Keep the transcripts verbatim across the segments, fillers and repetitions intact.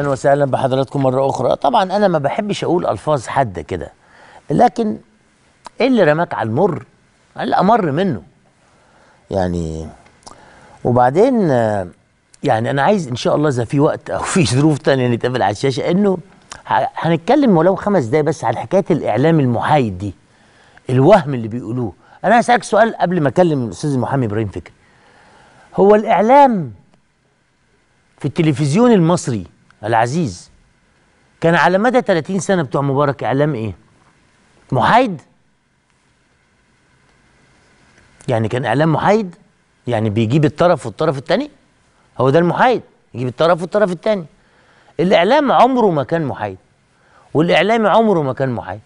اهلا وسهلا بحضراتكم مره اخرى. طبعا انا ما بحبش اقول الفاظ حاده كده، لكن ايه اللي رماك على المر؟ اللي امر منه يعني. وبعدين يعني انا عايز ان شاء الله اذا في وقت او في ظروف ثانيه نتقابل على الشاشه، انه هنتكلم ولو خمس دقايق بس على حكايه الاعلام المحايد دي، الوهم اللي بيقولوه. انا هسالك سؤال قبل ما اكلم الاستاذ المحامي ابراهيم فكري. هو الاعلام في التلفزيون المصري العزيز كان على مدى ثلاثين سنة بتوع مبارك اعلام ايه؟ محايد؟ يعني كان اعلام محايد؟ يعني بيجيب الطرف والطرف الثاني؟ هو ده المحايد، يجيب الطرف والطرف الثاني. الاعلام عمره ما كان محايد، والاعلام عمره ما كان محايد،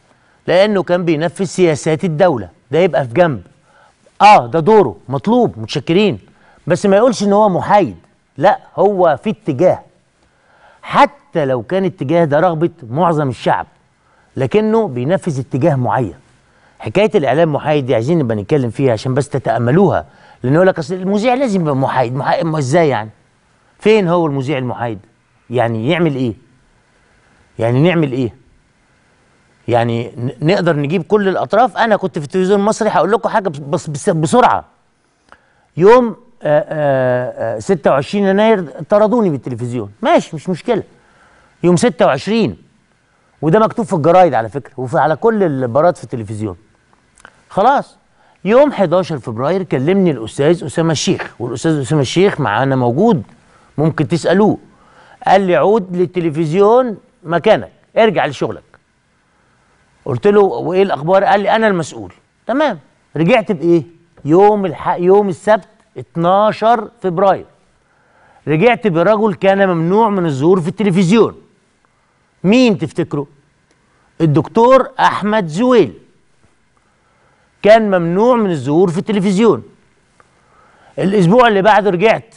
لانه كان بينفذ سياسات الدوله. ده يبقى في جنب، اه ده دوره مطلوب، متشكرين، بس ما يقولش ان هو محايد. لا، هو في اتجاه، حتى لو كان اتجاه ده رغبه معظم الشعب، لكنه بينفذ اتجاه معين. حكايه الاعلام محايد دي عايزين نبقى نتكلم فيها عشان بس تتاملوها، لان يقول لك اصل المذيع لازم يبقى محايد. محايد ازاي يعني؟ فين هو المذيع المحايد؟ يعني يعمل ايه؟ يعني نعمل ايه؟ يعني نقدر نجيب كل الاطراف. انا كنت في التلفزيون المصري، هقول لكم حاجه بس بس بسرعه. يوم آآ آآ ستة وعشرين يناير طردوني من التلفزيون، ماشي مش مشكله. يوم ستة وعشرين، وده مكتوب في الجرايد على فكره، وفي على كل البارات في التلفزيون. خلاص، يوم حداشر فبراير كلمني الاستاذ اسامه الشيخ، والاستاذ اسامه الشيخ معانا موجود، ممكن تسالوه. قال لي عود للتلفزيون مكانك، ارجع لشغلك. قلت له وايه الاخبار؟ قال لي انا المسؤول. تمام، رجعت بايه؟ يوم الح... يوم السبت اتناشر فبراير، رجعت برجل كان ممنوع من الظهور في التلفزيون. مين تفتكره؟ الدكتور احمد زويل. كان ممنوع من الظهور في التلفزيون. الاسبوع اللي بعده رجعت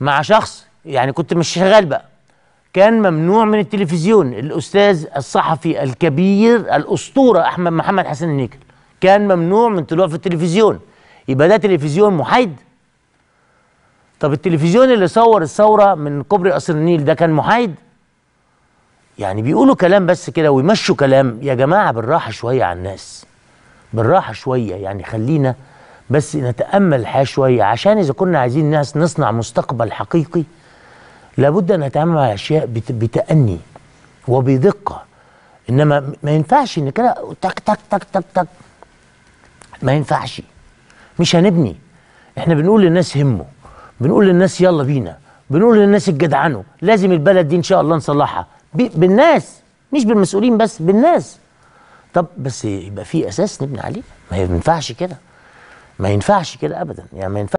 مع شخص، يعني كنت مش شغال بقى، كان ممنوع من التلفزيون، الاستاذ الصحفي الكبير الاسطوره احمد محمد حسين نيكل، كان ممنوع من طلوع في التلفزيون. يبقى ده تلفزيون محايد؟ طب التلفزيون اللي صور الثوره من كوبري قصر النيل ده كان محايد؟ يعني بيقولوا كلام بس كده ويمشوا كلام. يا جماعه بالراحه شويه على الناس، بالراحه شويه، يعني خلينا بس نتامل الحياه شويه، عشان اذا كنا عايزين ناس نصنع مستقبل حقيقي لابد ان نتعامل مع اشياء بتأني وبدقه. انما ما ينفعش ان كده تك تك تك تك تك، ما ينفعش، مش هنبني. احنا بنقول للناس همه، بنقول للناس يلا بينا، بنقول للناس اتجدعنوا، لازم البلد دي ان شاء الله نصلحها بالناس، مش بالمسؤولين بس، بالناس. طب بس يبقى في اساس نبني عليه، ما ينفعش كده، ما ينفعش كده ابدا، يعني ما ينفعش.